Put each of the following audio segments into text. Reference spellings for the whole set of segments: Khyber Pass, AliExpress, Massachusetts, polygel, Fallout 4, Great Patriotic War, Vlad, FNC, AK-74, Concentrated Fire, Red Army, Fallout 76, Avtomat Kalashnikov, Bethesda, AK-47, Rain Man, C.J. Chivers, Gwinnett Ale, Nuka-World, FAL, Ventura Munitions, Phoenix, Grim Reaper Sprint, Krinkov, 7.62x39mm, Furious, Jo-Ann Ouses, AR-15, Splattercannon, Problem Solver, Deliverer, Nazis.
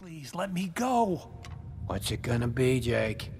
Please let me go. What's it gonna be, Jake?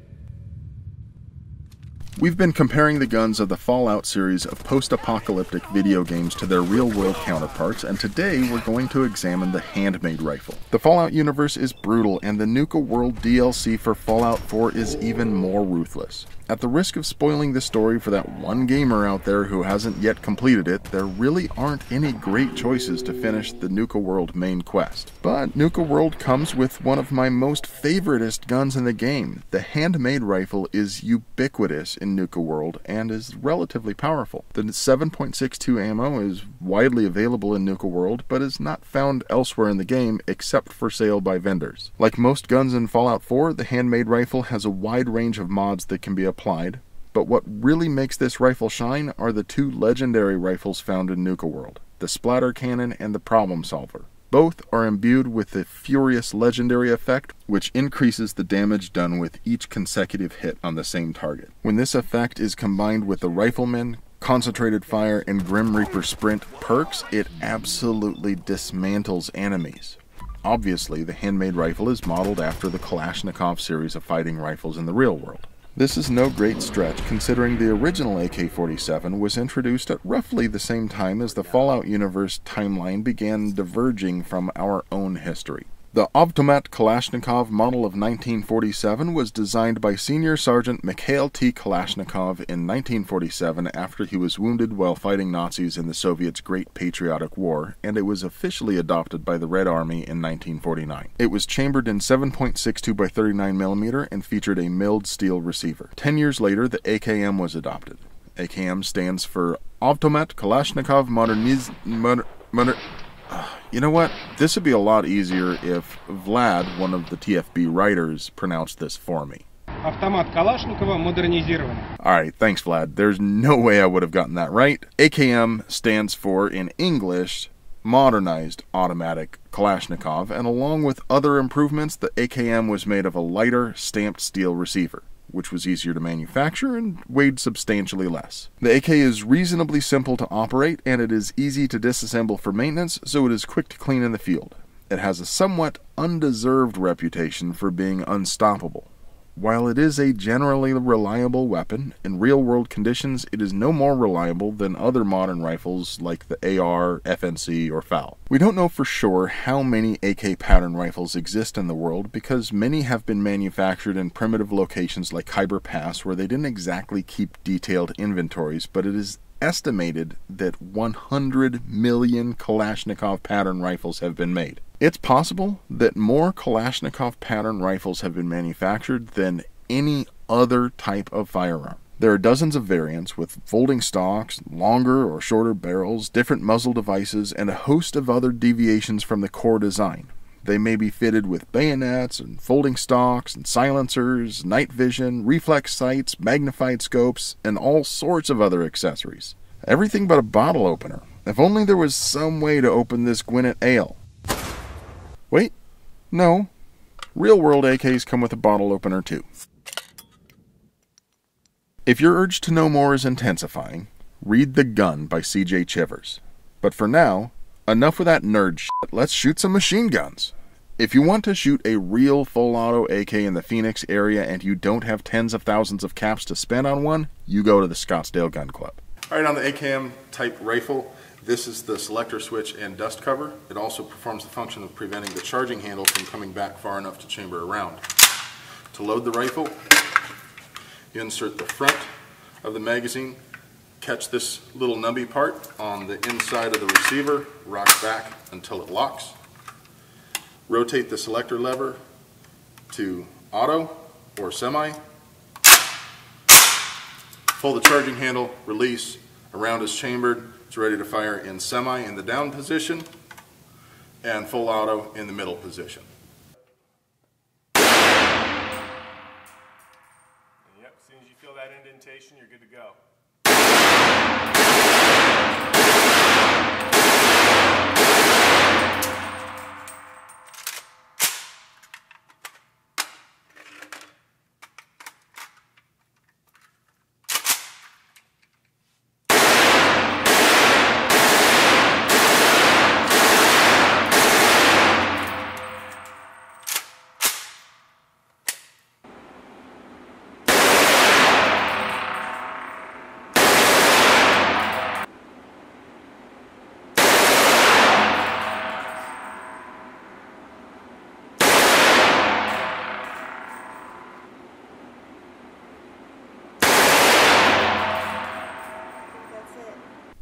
We've been comparing the guns of the Fallout series of post-apocalyptic video games to their real-world counterparts, and today we're going to examine the handmade rifle. The Fallout universe is brutal, and the Nuka-World DLC for Fallout 4 is even more ruthless. At the risk of spoiling the story for that one gamer out there who hasn't yet completed it, there really aren't any great choices to finish the Nuka-World main quest. But Nuka-World comes with one of my most favoritist guns in the game. The handmade rifle is ubiquitous in Nuka-World and is relatively powerful. The 7.62 ammo is widely available in Nuka-World, but is not found elsewhere in the game except for sale by vendors. Like most guns in Fallout 4, the handmade rifle has a wide range of mods that can be applied, but what really makes this rifle shine are the two legendary rifles found in Nuka-World, the Splattercannon and the Problem Solver. Both are imbued with the Furious legendary effect, which increases the damage done with each consecutive hit on the same target. When this effect is combined with the Rifleman, Concentrated Fire, and Grim Reaper Sprint perks, it absolutely dismantles enemies. Obviously, the handmade rifle is modeled after the Kalashnikov series of fighting rifles in the real world. This is no great stretch, considering the original AK-47 was introduced at roughly the same time as the Fallout universe timeline began diverging from our own history. The Avtomat Kalashnikov model of 1947 was designed by Senior Sergeant Mikhail T. Kalashnikov in 1947 after he was wounded while fighting Nazis in the Soviets' Great Patriotic War, and it was officially adopted by the Red Army in 1949. It was chambered in 7.62 by 39mm and featured a milled steel receiver. 10 years later, the AKM was adopted. AKM stands for Avtomat Kalashnikov You know what? This would be a lot easier if Vlad, one of the TFB writers, pronounced this for me. Автомат Калашникова модернизирован. Alright, thanks Vlad. There's no way I would have gotten that right. AKM stands for, in English, Modernized Automatic Kalashnikov, and along with other improvements, the AKM was made of a lighter, stamped steel receiver, which was easier to manufacture and weighed substantially less. The AK is reasonably simple to operate, and it is easy to disassemble for maintenance, so it is quick to clean in the field. It has a somewhat undeserved reputation for being unstoppable. While it is a generally reliable weapon, in real-world conditions it is no more reliable than other modern rifles like the AR, FNC, or FAL. We don't know for sure how many AK pattern rifles exist in the world because many have been manufactured in primitive locations like Khyber Pass where they didn't exactly keep detailed inventories, but it is estimated that 100 million Kalashnikov pattern rifles have been made. It's possible that more Kalashnikov pattern rifles have been manufactured than any other type of firearm. There are dozens of variants with folding stocks, longer or shorter barrels, different muzzle devices, and a host of other deviations from the core design. They may be fitted with bayonets and folding stocks and silencers, night vision, reflex sights, magnified scopes, and all sorts of other accessories. Everything but a bottle opener. If only there was some way to open this Gwinnett Ale. Wait, no. Real-world AKs come with a bottle opener too. If your urge to know more is intensifying, read The Gun by C.J. Chivers. But for now, enough with that nerd shit. Let's shoot some machine guns. If you want to shoot a real full-auto AK in the Phoenix area and you don't have tens of thousands of caps to spend on one, you go to the Scottsdale Gun Club. All right, on the AKM type rifle, this is the selector switch and dust cover. It also performs the function of preventing the charging handle from coming back far enough to chamber a round. To load the rifle, you insert the front of the magazine, catch this little nubby part on the inside of the receiver, rock back until it locks, rotate the selector lever to auto or semi, pull the charging handle, release, a round is chambered, it's ready to fire in semi in the down position and full auto in the middle position. Yep, as soon as you feel that indentation, you're good to go.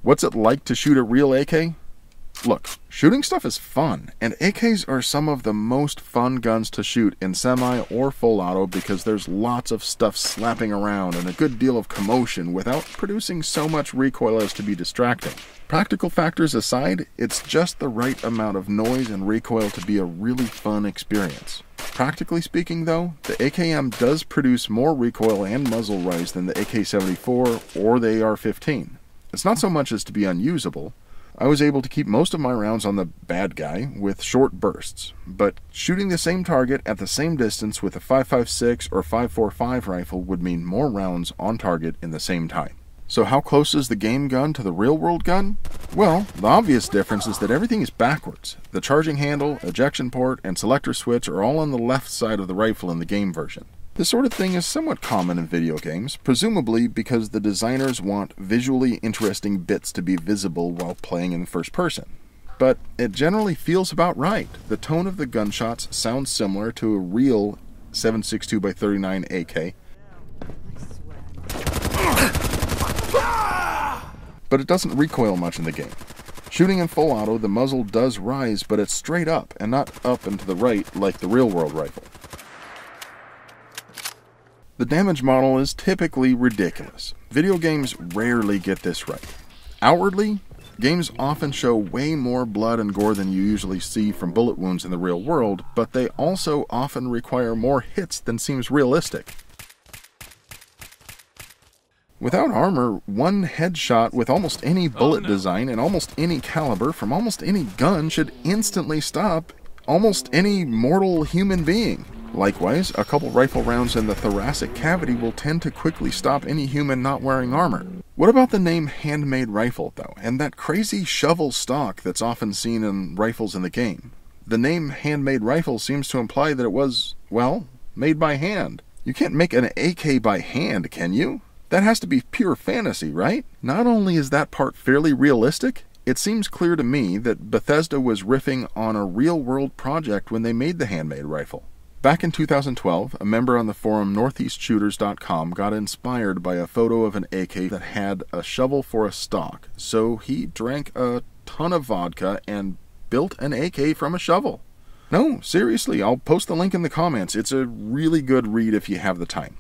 What's it like to shoot a real AK? Look, shooting stuff is fun, and AKs are some of the most fun guns to shoot in semi or full auto because there's lots of stuff slapping around and a good deal of commotion without producing so much recoil as to be distracting. Practical factors aside, it's just the right amount of noise and recoil to be a really fun experience. Practically speaking though, the AKM does produce more recoil and muzzle rise than the AK-74 or the AR-15. It's not so much as to be unusable. I was able to keep most of my rounds on the bad guy with short bursts, but shooting the same target at the same distance with a 5.56 or 5.45 rifle would mean more rounds on target in the same time. So how close is the game gun to the real world gun? Well, the obvious difference is that everything is backwards. The charging handle, ejection port, and selector switch are all on the left side of the rifle in the game version. This sort of thing is somewhat common in video games, presumably because the designers want visually interesting bits to be visible while playing in first person. But it generally feels about right. The tone of the gunshots sounds similar to a real 7.62x39 AK, but it doesn't recoil much in the game. Shooting in full auto, the muzzle does rise, but it's straight up and not up and to the right like the real world rifle. The damage model is typically ridiculous. Video games rarely get this right. Outwardly, games often show way more blood and gore than you usually see from bullet wounds in the real world, but they also often require more hits than seems realistic. Without armor, one headshot with almost any bullet design and almost any caliber from almost any gun should instantly stop almost any mortal human being. Likewise, a couple rifle rounds in the thoracic cavity will tend to quickly stop any human not wearing armor. What about the name handmade rifle, though, and that crazy shovel stock that's often seen in rifles in the game? The name handmade rifle seems to imply that it was, well, made by hand. You can't make an AK by hand, can you? That has to be pure fantasy, right? Not only is that part fairly realistic, it seems clear to me that Bethesda was riffing on a real-world project when they made the handmade rifle. Back in 2012, a member on the forum northeastshooters.com got inspired by a photo of an AK that had a shovel for a stock, so he drank a ton of vodka and built an AK from a shovel. No, seriously, I'll post the link in the comments. It's a really good read if you have the time.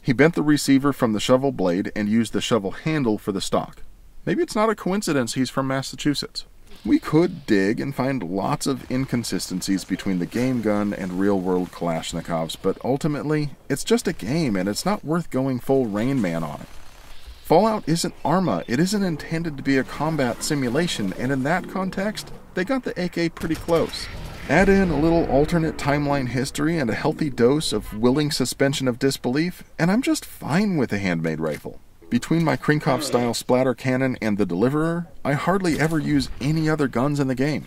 He bent the receiver from the shovel blade and used the shovel handle for the stock. Maybe it's not a coincidence he's from Massachusetts. We could dig and find lots of inconsistencies between the game gun and real-world Kalashnikovs, but ultimately, it's just a game and it's not worth going full Rain Man on it. Fallout isn't Arma, it isn't intended to be a combat simulation, and in that context, they got the AK pretty close. Add in a little alternate timeline history and a healthy dose of willing suspension of disbelief, and I'm just fine with a handmade rifle. Between my Krinkov-style Splattercannon and the Deliverer, I hardly ever use any other guns in the game.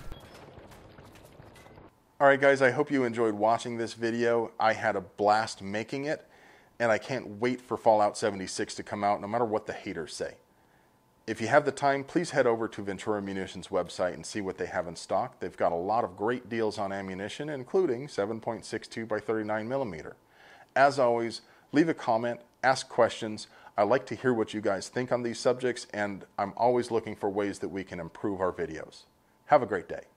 Alright guys, I hope you enjoyed watching this video. I had a blast making it, and I can't wait for Fallout 76 to come out, no matter what the haters say. If you have the time, please head over to Ventura Munitions' website and see what they have in stock. They've got a lot of great deals on ammunition, including 7.62x39mm. As always, leave a comment, ask questions. I like to hear what you guys think on these subjects, and I'm always looking for ways that we can improve our videos. Have a great day.